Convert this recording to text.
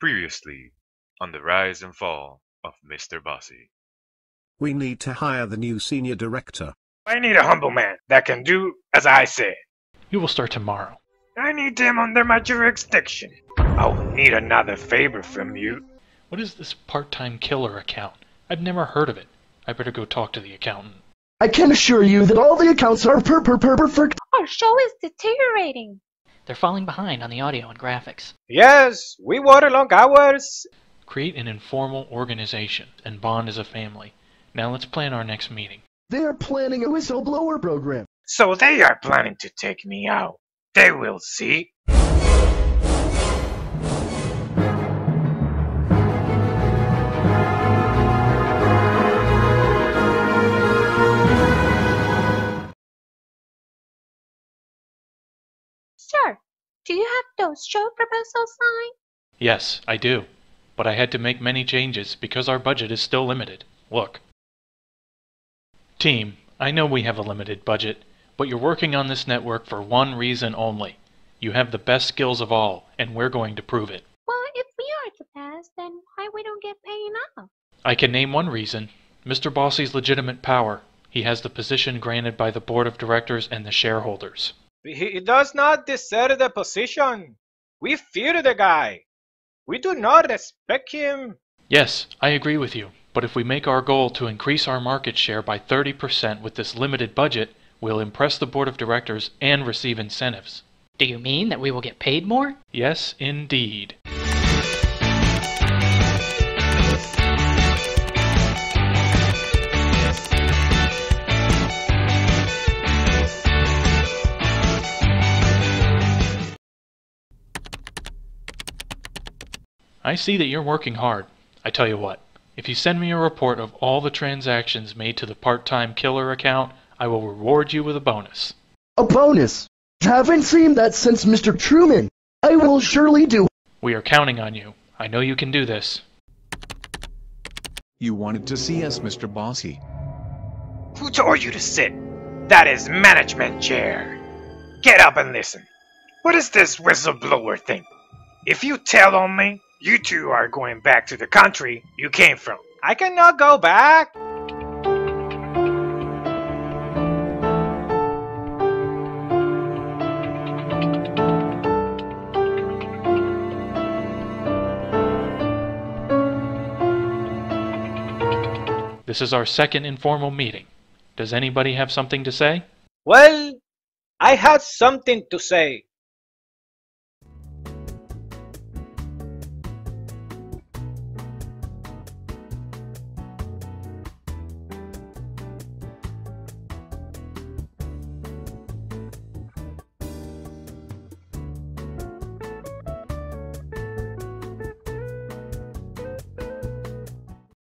Previously, on the rise and fall of Mr. Bossy. We need to hire the new senior director. I need a humble man that can do as I say. You will start tomorrow. I need him under my jurisdiction. I will need another favor from you. What is this part-time killer account? I've never heard of it. I better go talk to the accountant. I can assure you that all the accounts are perfect. Our show is deteriorating. They're falling behind on the audio and graphics. Yes, we work long hours. Create an informal organization and bond as a family. Now let's plan our next meeting. They are planning a whistleblower program. So they are planning to take me out. They will see. Sure. Do you have those show proposals signed? Yes, I do. But I had to make many changes because our budget is still limited. Look. Team, I know we have a limited budget, but you're working on this network for one reason only. You have the best skills of all, and we're going to prove it. Well, if we are the best, then why we don't get paid enough? I can name one reason. Mr. Bossy's legitimate power. He has the position granted by the board of directors and the shareholders. He does not deserve the position. We fear the guy. We do not respect him. Yes, I agree with you. But if we make our goal to increase our market share by 30% with this limited budget, we'll impress the board of directors and receive incentives. Do you mean that we will get paid more? Yes, indeed. I see that you're working hard. I tell you what, if you send me a report of all the transactions made to the part-time killer account, I will reward you with a bonus. A bonus? Haven't seen that since Mr. Truman. I will surely do. We are counting on you. I know you can do this. You wanted to see us, Mr. Bossy. Who told you to sit? That is management chair. Get up and listen. What is this whistleblower thing? If you tell on me, you two are going back to the country you came from. I cannot go back. This is our second informal meeting. Does anybody have something to say? Well, I had something to say.